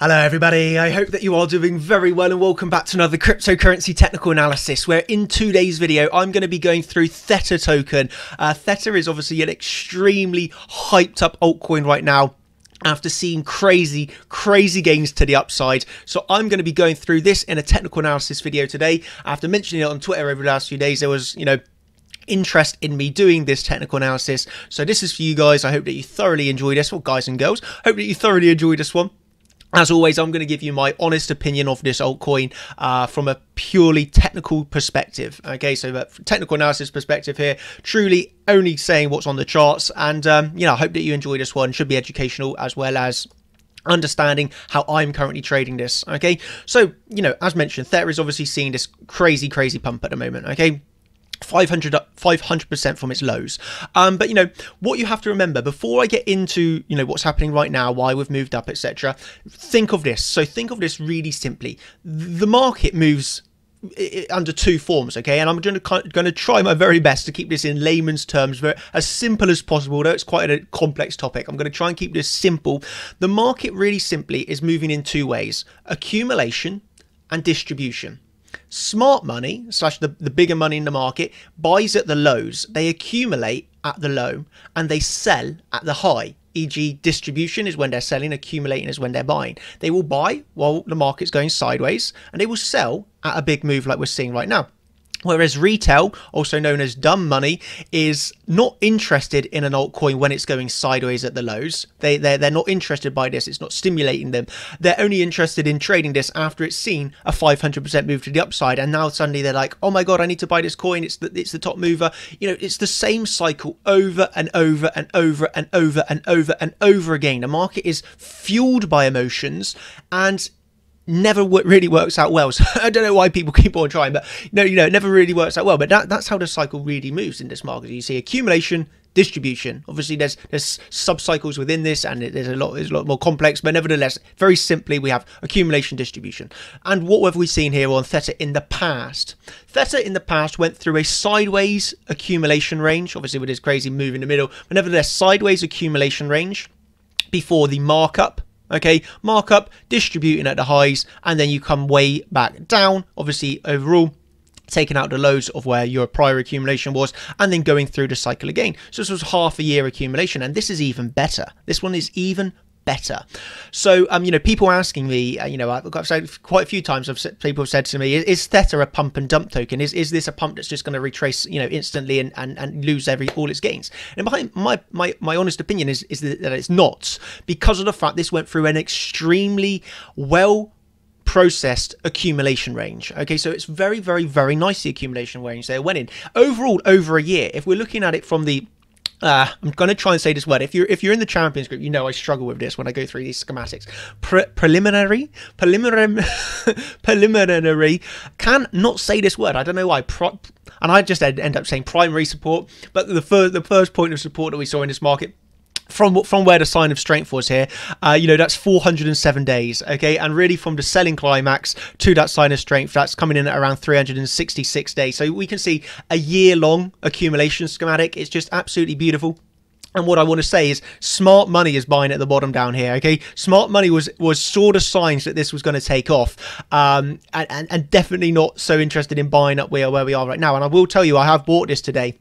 Hello everybody, I hope that you are doing very well and welcome back to another cryptocurrency technical analysis where in today's video I'm going to be going through Theta token. Theta is obviously an extremely hyped up altcoin right now after seeing crazy gains to the upside. So I'm going to be going through this in a technical analysis video today. After mentioning it on Twitter over the last few days, there was, you know, interest in me doing this technical analysis. So this is for you guys. I hope that you thoroughly enjoy this. Well, guys and girls, hope that you thoroughly enjoy this one. As always, I'm going to give you my honest opinion of this altcoin from a purely technical perspective. Okay, so that technical analysis perspective here, truly only saying what's on the charts. And, you know, I hope that you enjoy this one. Should be educational as well as understanding how I'm currently trading this. Okay, so, you know, as mentioned, Theta is obviously seeing this crazy pump at the moment. Okay, 500% from its lows, but you know what you have to remember before I get into, you know, what's happening right now, why we've moved up, etc. Think of this. So think of this really simply. The market moves under two forms, okay, and I'm going to try my very best to keep this in layman's terms, but as simple as possible, though it's quite a complex topic. I'm going to try and keep this simple. The market really simply is moving in two ways: accumulation and distribution. Smart money slash the bigger money in the market buys at the lows. They accumulate at the low and they sell at the high, e.g. distribution is when they're selling, accumulating is when they're buying. They will buy while the market's going sideways and they will sell at a big move like we're seeing right now. Whereas retail, also known as dumb money, is not interested in an altcoin when it's going sideways at the lows. They're not interested by this. It's not stimulating them. They're only interested in trading this after it's seen a 500% move to the upside. And now suddenly they're like, oh my God, I need to buy this coin. It's the top mover. You know, it's the same cycle over and over and over and over and over and over again. The market is fueled by emotions and never really works out well. So I don't know why people keep on trying, but no, you know, it never really works out well. But that's how the cycle really moves in this market. You see accumulation, distribution. Obviously, there's sub cycles within this, and there's a lot more complex. But nevertheless, very simply, we have accumulation, distribution, and what have we seen here on Theta in the past? Theta in the past went through a sideways accumulation range, obviously with this crazy move in the middle. But nevertheless, sideways accumulation range before the markup. Okay, markup, distributing at the highs, and then you come way back down, obviously overall taking out the lows of where your prior accumulation was, and then going through the cycle again. So this was half a year accumulation, and this is even better. This one is even better. So, you know, people asking me, you know, I've said quite a few times, people have said to me, is Theta a pump and dump token? Is this a pump that's just going to retrace, you know, instantly and lose all its gains? And behind my honest opinion is that it's not, because of the fact this went through an extremely well processed accumulation range. Okay, so it's very nice, the accumulation range there went in overall over a year. If we're looking at it from the I'm going to try and say this word. If you're in the champions group, you know I struggle with this when I go through these schematics. Preliminary. Can not say this word. I don't know why. And I just end up saying primary support. But the first point of support that we saw in this market, from where the sign of strength was here, you know, that's 407 days, okay? And really from the selling climax to that sign of strength, that's coming in at around 366 days. So we can see a year-long accumulation schematic. It's just absolutely beautiful. And what I want to say is smart money is buying at the bottom down here, okay? Smart money was sort of signs that this was going to take off, and definitely not so interested in buying up where we are right now. And I will tell you, I have bought this today.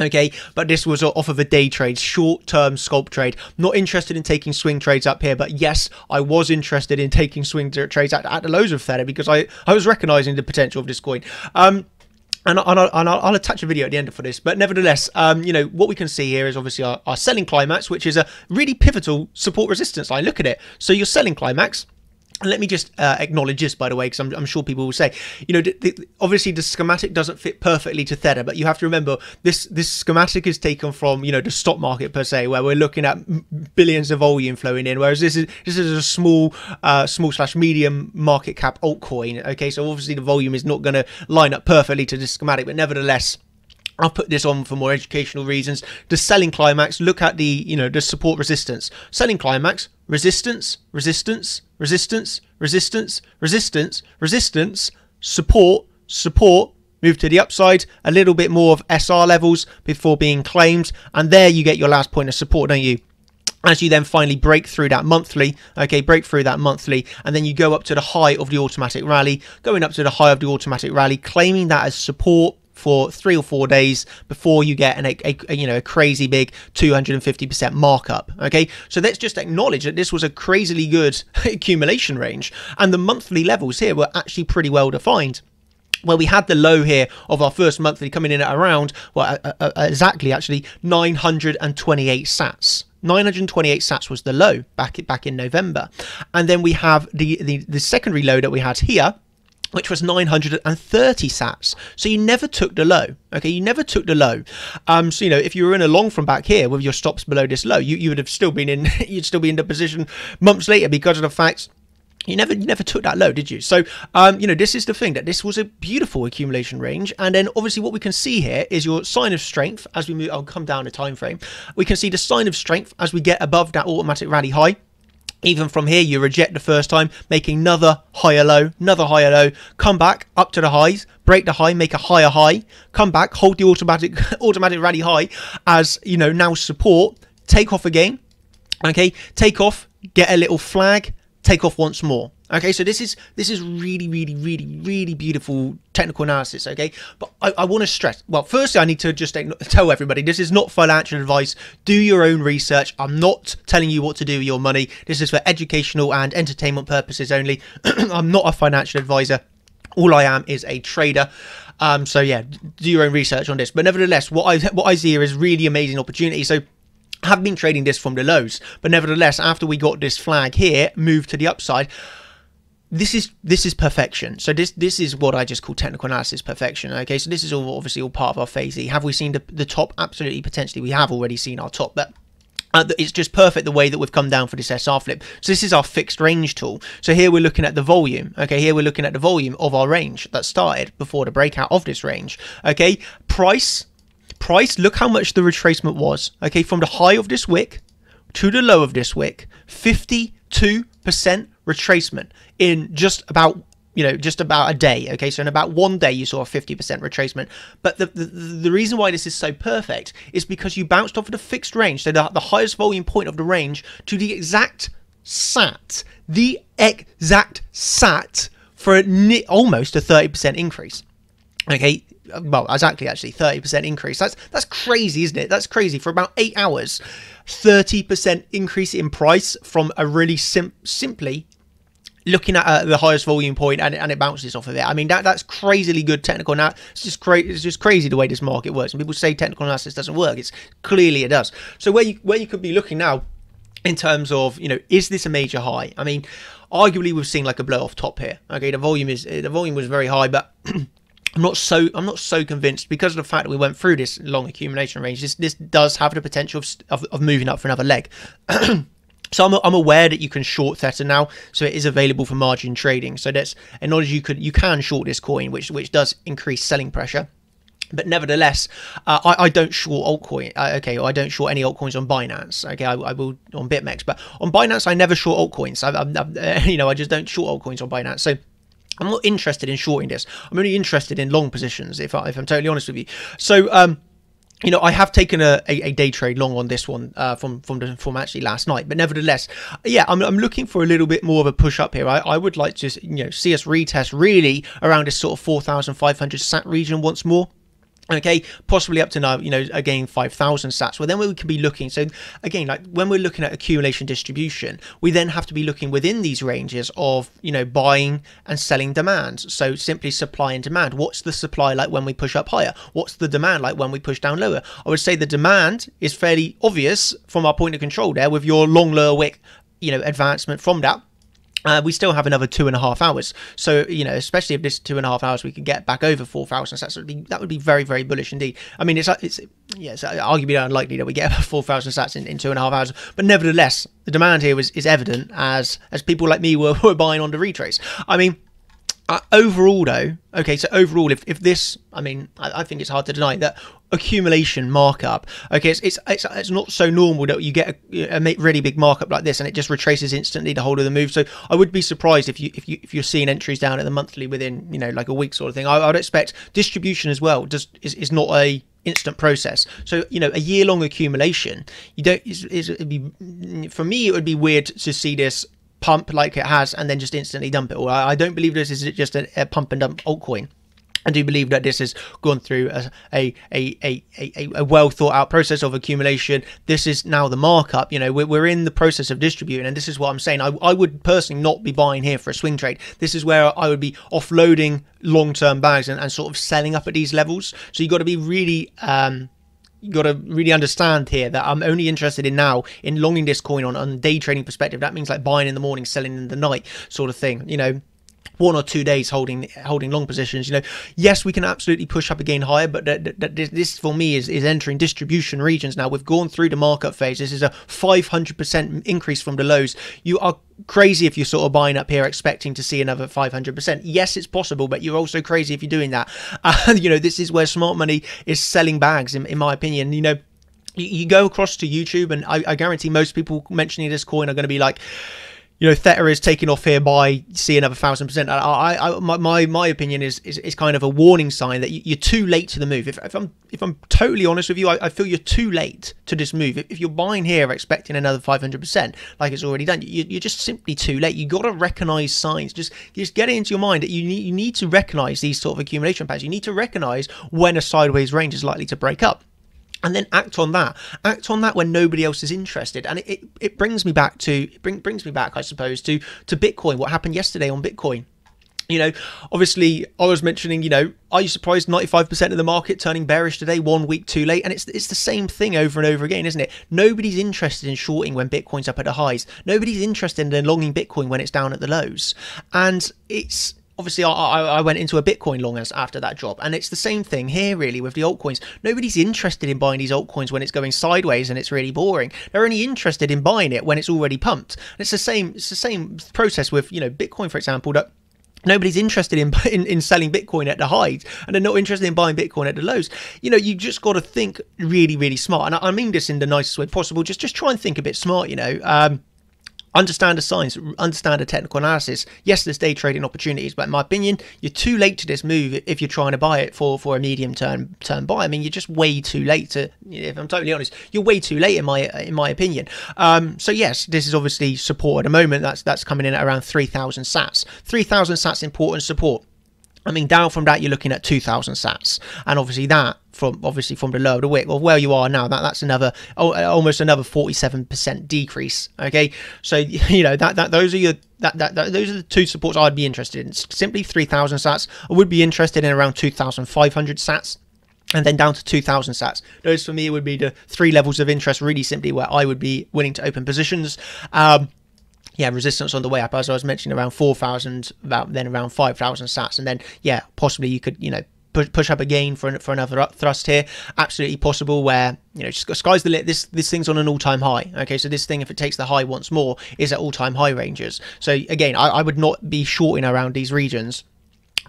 Okay, but this was off of a day trade, short-term scalp trade. Not interested in taking swing trades up here, but yes, I was interested in taking swing trades at the lows of Theta because I was recognizing the potential of this coin. And I'll attach a video at the end for this. But nevertheless, you know, what we can see here is obviously our selling climax, which is a really pivotal support resistance line. Look at it. So your selling climax. And let me just acknowledge this, by the way, because I'm sure people will say, you know, obviously the schematic doesn't fit perfectly to Theta, but you have to remember this schematic is taken from, you know, the stock market per se, where we're looking at billions of volume flowing in, whereas this is a small slash medium market cap altcoin. Okay, so obviously the volume is not going to line up perfectly to this schematic, but nevertheless, I'll put this on for more educational reasons. The selling climax, look at the, you know, the support resistance. Selling climax, resistance, resistance, resistance, resistance, resistance, resistance, support, support, move to the upside, a little bit more of SR levels before being claimed. And there you get your last point of support, don't you? as you then finally break through that monthly, okay, break through that monthly, and then you go up to the high of the automatic rally, going up to the high of the automatic rally, claiming that as support for 3 or 4 days before you get a crazy big 250% markup. Okay, so let's just acknowledge that this was a crazily good accumulation range, and the monthly levels here were actually pretty well defined. Well, we had the low here of our first monthly coming in at around, well, exactly actually 928 sats. 928 sats was the low back in November, and then we have the secondary low that we had here, which was 930 sats. So you never took the low. Okay, you never took the low. So you know, if you were in a long from back here with your stops below this low, you would have still been in, you'd still be in the position months later because of the fact you never took that low, did you? So, you know, this is the thing, that this was a beautiful accumulation range. And then obviously what we can see here is your sign of strength as we move, I'll come down the time frame. We can see the sign of strength as we get above that automatic rally high. Even from here, you reject the first time, making another higher low, come back up to the highs, break the high, make a higher high, come back, hold the automatic rally high as, you know, now support, take off again. Okay, take off, get a little flag, take off once more. Okay, so this is really beautiful technical analysis. Okay, but I want to stress, well, firstly I need to just tell everybody this is not financial advice. Do your own research. I'm not telling you what to do with your money. This is for educational and entertainment purposes only. I'm not a financial advisor. All I am is a trader. So yeah, do your own research on this. But nevertheless, what I see here is really amazing opportunity. So have been trading this from the lows, but nevertheless, after we got this flag here, moved to the upside, this is perfection. So this is what I just call technical analysis perfection. Okay, so this is all obviously all part of our phase E. Have we seen the top? Absolutely, potentially we have already seen our top, but it's just perfect the way that we've come down for this SR flip. So this is our fixed range tool. So here we're looking at the volume. Okay, here we're looking at the volume of our range that started before the breakout of this range. Okay, price, look how much the retracement was, okay, from the high of this wick to the low of this wick, 52% retracement in just about, you know, just about a day. Okay, so in about 1 day you saw a 50% retracement, but the reason why this is so perfect is because you bounced off of the fixed range, so the highest volume point of the range, to the exact sat, for almost a 30% increase. Okay, well, exactly, actually, 30% increase. That's crazy, isn't it? That's crazy. For about 8 hours, 30% increase in price from a really simply looking at the highest volume point, and it bounces off of it. I mean, that's crazily good technical analysis. It's just crazy the way this market works. And people say technical analysis doesn't work. It's clearly it does. So where you could be looking now, in terms of, you know, is this a major high? I mean, arguably we've seen like a blow off top here. Okay, the volume was very high, but I'm not so convinced because of the fact that we went through this long accumulation range. This does have the potential of moving up for another leg. So I'm aware that you can short Theta now, so it is available for margin trading. So that's in order you can short this coin, which does increase selling pressure. But nevertheless, I don't short altcoin. Or I don't short any altcoins on Binance. Okay, I will on BitMEX, but on Binance I never short altcoins. I just don't short altcoins on Binance. So I'm not interested in shorting this. I'm only interested in long positions, if I'm totally honest with you. So, you know, I have taken a day trade long on this one from actually last night. But nevertheless, yeah, I'm looking for a little bit more of a push up here. I would like to, you know, see us retest really around this sort of 4,500 sat region once more. Okay, possibly up to now, you know, again, 5,000 sats. Well, then we could be looking. So again, like when we're looking at accumulation distribution, we then have to be looking within these ranges of, you know, buying and selling demand. So simply supply and demand. What's the supply like when we push up higher? What's the demand like when we push down lower? I would say the demand is fairly obvious from our point of control there with your long lower wick, you know, advancement from that. We still have another 2.5 hours, so, you know, especially if this 2.5 hours we could get back over 4,000 sats, that would be very bullish indeed. I mean, it's arguably unlikely that we get about 4,000 sats in 2.5 hours, but nevertheless, the demand here is evident as people like me were buying on the retrace. I mean, overall though, okay, so overall, if this, I mean, I think it's hard to deny that accumulation markup. Okay, it's not so normal that you get a really big markup like this, and it just retraces instantly the whole of the move. So I would be surprised if you're seeing entries down at the monthly within, you know, like a week sort of thing. I would expect distribution as well. Is not a instant process. So, you know, a year-long accumulation, you don't. It'd be, for me, it would be weird to see this pump like it has and then just instantly dump it all. I don't believe this is just a pump and dump altcoin. I do believe that this has gone through a well thought out process of accumulation. This is now the markup. You know, we're in the process of distributing, and this is what I'm saying. I would personally not be buying here for a swing trade. This is where I would be offloading long-term bags and sort of selling up at these levels. So you got to be really, you got to really understand here that I'm only interested in now in longing this coin on day trading perspective. That means like buying in the morning, selling in the night, sort of thing. You know, 1 or 2 days holding long positions. You know, yes, we can absolutely push up again higher, but this for me is entering distribution regions now. We've gone through the markup phase. This is a 500% increase from the lows. You are crazy if you're sort of buying up here expecting to see another 500%. Yes, it's possible, but you're also crazy if you're doing that. You know, this is where smart money is selling bags, in my opinion. You know, you go across to YouTube, and I guarantee most people mentioning this coin are going to be like, you know, Theta is taking off here by, see, another 1,000%. My opinion is kind of a warning sign that you're too late to the move. If I'm totally honest with you, I feel you're too late to this move. If you're buying here expecting another 500%, like it's already done, you're just simply too late. You got to recognize signs. Just get it into your mind that you need to recognize these sort of accumulation patterns. You need to recognize when a sideways range is likely to break up, and then act on that. Act on that when nobody else is interested. And it brings me back to I suppose, to Bitcoin. What happened yesterday on Bitcoin? You know, obviously, I was mentioning, you know, are you surprised 95% of the market turning bearish today, 1 week too late? And it's the same thing over and over again, isn't it? Nobody's interested in shorting when Bitcoin's up at the highs. Nobody's interested in longing Bitcoin when it's down at the lows. And it's obviously, I went into a Bitcoin long after that drop, and it's the same thing here, really, with the altcoins. Nobody's interested in buying these altcoins when it's going sideways and it's really boring. They're only interested in buying it when it's already pumped. And it's the same process with, you know, Bitcoin, for example. That nobody's interested in selling Bitcoin at the highs, and they're not interested in buying Bitcoin at the lows. You know, you just got to think really, really smart, and I mean this in the nicest way possible. Just try and think a bit smart. You know, understand the science, understand the technical analysis. Yes, there's day trading opportunities, but in my opinion, you're too late to this move if you're trying to buy it for a medium-term buy. I mean, you're just way too late to, if I'm totally honest, you're way too late in my opinion. So yes, this is obviously support at the moment. That's coming in at around 3,000 sats. 3,000 sats, important support. I mean, down from that, you're looking at 2,000 sats, and obviously that from the low of the wick, or where you are now, that's another almost another 47% decrease. Okay, so you know that those are your those are the two supports I'd be interested in. Simply 3,000 sats. I would be interested in around 2,500 sats, and then down to 2,000 sats. Those for me would be the three levels of interest, really simply, where I would be willing to open positions. Yeah, resistance on the way up, as I was mentioning, around 4,000, then around 5,000 sats, and then yeah, possibly you could, you know, push up again for another up thrust here. Absolutely possible, where, you know, sky's the limit. This thing's on an all-time high. Okay, so this thing, if it takes the high once more, is at all-time high ranges. So again, I would not be shorting around these regions,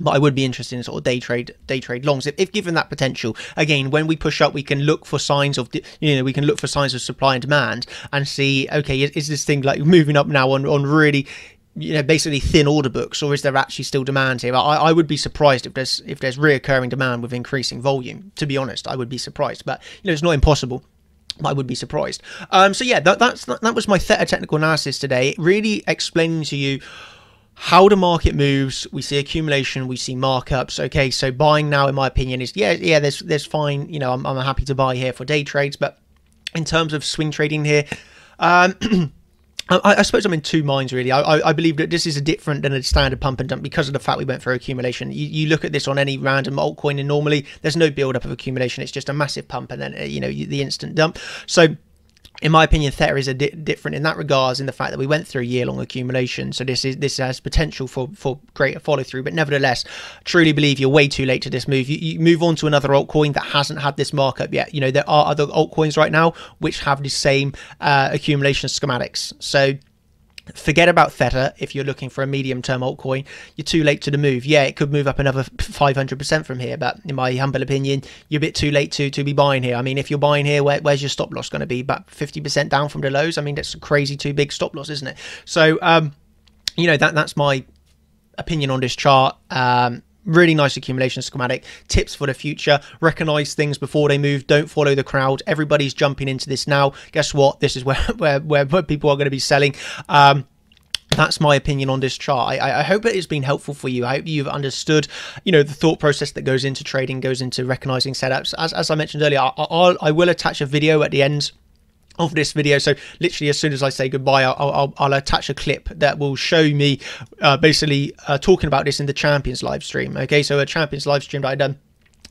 but I would be interested in sort of day trade longs if given that potential. Again, when we push up, we can look for signs of, you know, we can look for signs of supply and demand and see, okay, is this thing like moving up now on really, you know, basically thin order books, or is there actually still demand here? I would be surprised if there's reoccurring demand with increasing volume. To be honest, I would be surprised, but you know, it's not impossible. I would be surprised. So yeah, that was my Theta technical analysis today, really explaining to you how the market moves. We see accumulation, we see markups. Okay, so buying now, in my opinion, is yeah. There's fine. You know, I'm happy to buy here for day trades, but in terms of swing trading here, I suppose I'm in two minds, really. I believe that this is different than a standard pump and dump because of the fact we went for accumulation. You look at this on any random altcoin, and normally there's no build-up of accumulation. It's just a massive pump and then, you know, the instant dump. So in my opinion, Theta is different in that regards, in the fact that we went through year-long accumulation. So this has potential for greater follow-through. But nevertheless, truly believe you're way too late to this move. You move on to another altcoin that hasn't had this markup yet. You know, there are other altcoins right now which have the same accumulation schematics. So Forget about Theta. If you're looking for a medium-term altcoin, you're too late to the move. Yeah, it could move up another 500% from here, but in my humble opinion, you're a bit too late to be buying here. I mean, if you're buying here, where's your stop loss going to be? About 50% down from the lows? I mean, that's a crazy too big stop loss, isn't it? So, you know, that's my opinion on this chart. Really nice accumulation schematic, tips for the future, recognize things before they move, don't follow the crowd. Everybody's jumping into this now. Guess what? This is where people are going to be selling. That's my opinion on this chart. I hope it has been helpful for you. I hope you've understood, you know, the thought process that goes into trading, goes into recognizing setups. As I mentioned earlier, I will attach a video at the end of this video, so literally as soon as I say goodbye, I'll attach a clip that will show me basically talking about this in the Champions live stream. Okay, so a Champions live stream that I done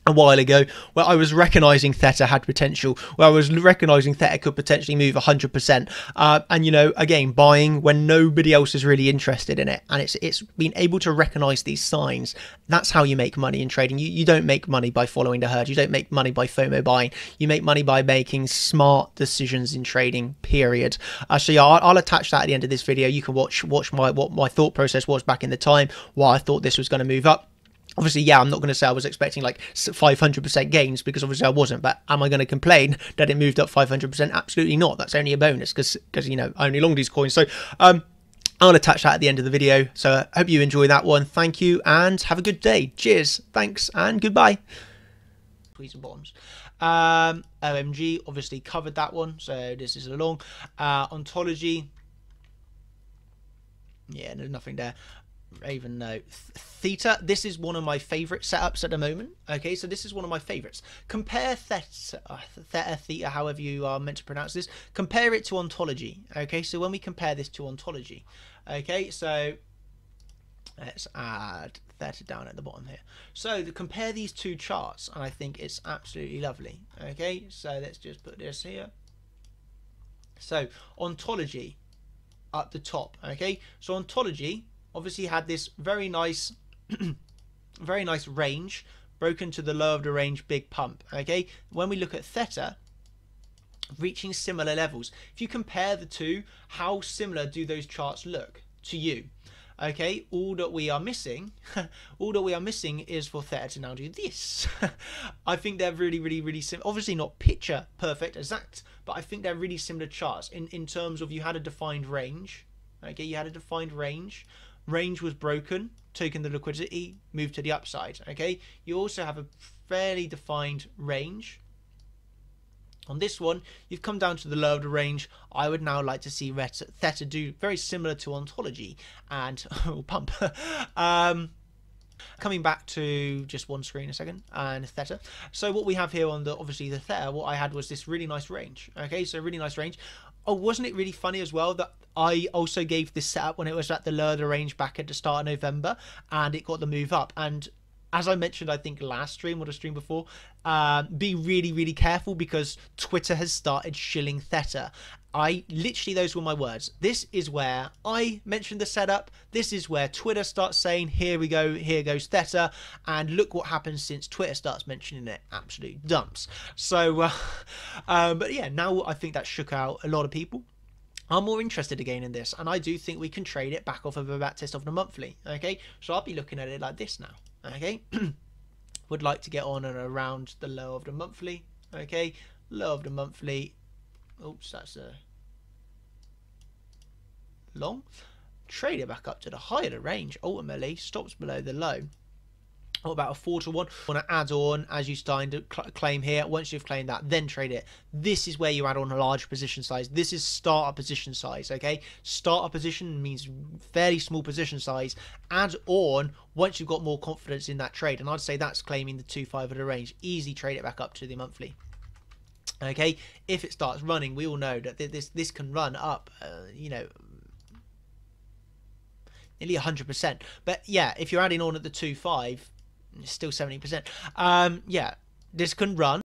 a while ago, where I was recognizing Theta had potential, where I was recognizing Theta could potentially move 100%, and you know, again, buying when nobody else is really interested in it, and it's been able to recognize these signs. That's how you make money in trading. You don't make money by following the herd. You don't make money by FOMO buying. You make money by making smart decisions in trading, period. So yeah, I'll attach that at the end of this video. You can watch what my thought process was back in the time, why I thought this was going to move up. Obviously, yeah, I'm not going to say I was expecting like 500% gains, because obviously I wasn't. But am I going to complain that it moved up 500%? Absolutely not. That's only a bonus, because you know, I only long these coins. So I'll attach that at the end of the video. So I hope you enjoy that one. Thank you and have a good day. Cheers. Thanks and goodbye. Tweets and bottoms. OMG obviously covered that one. So this is a long. Ontology. Yeah, there's nothing there. Even though Theta, this is one of my favorite setups at the moment. Okay, so this is one of my favorites. Compare theta, however you are meant to pronounce this, compare it to Ontology. Okay, so when we compare this to Ontology, okay, so let's add Theta down at the bottom here. So to compare these two charts, and I think it's absolutely lovely. Okay, so let's just put this here. So Ontology at the top. Okay, so Ontology obviously had this very nice very nice range, broken to the low of the range, big pump. Okay, when we look at Theta, reaching similar levels. If you compare the two, how similar do those charts look to you? Okay, all that we are missing all that we are missing is for Theta to now do this. I think they're really similar. Obviously not picture perfect exact, but I think they're really similar charts in terms of, you had a defined range. Okay, you had a defined range. Range was broken, taken the liquidity, moved to the upside. Okay, you also have a fairly defined range. On this one, you've come down to the low of the range. I would now like to see Theta do very similar to Ontology and pump. Coming back to just one screen a second, and Theta. So what we have here on the, obviously the Theta, what I had was this really nice range. Okay, so really nice range. Oh, wasn't it really funny as well that I also gave this setup when it was at the lower range back at the start of November, and it got the move up? And as I mentioned, I think last stream or the stream before, be really careful, because Twitter has started shilling Theta. I literally, those were my words. This is where I mentioned the setup. This is where Twitter starts saying, here we go, here goes Theta. And look what happens since Twitter starts mentioning it. Absolute dumps. So, but yeah, now I think that shook out a lot of people. I'm more interested again in this. And I do think we can trade it back off of a back test of the monthly. Okay, so I'll be looking at it like this now. Okay, would like to get on and around the low of the monthly. Okay, low of the monthly. Oops, that's a long. Trade it back up to the high of the range. Ultimately, stops below the low. Oh, about a 4-to-1. Want to add on as you start to claim here. Once you've claimed that, then trade it. This is where you add on a large position size. This is starter position size. Okay, starter position means fairly small position size. Add on once you've got more confidence in that trade, and I'd say that's claiming the 2.5 of the range. Easy, trade it back up to the monthly. Okay, if it starts running, we all know that this can run up, you know, nearly 100%. But yeah, if you're adding on at the 2.5, it's still 70%. Yeah, this can run.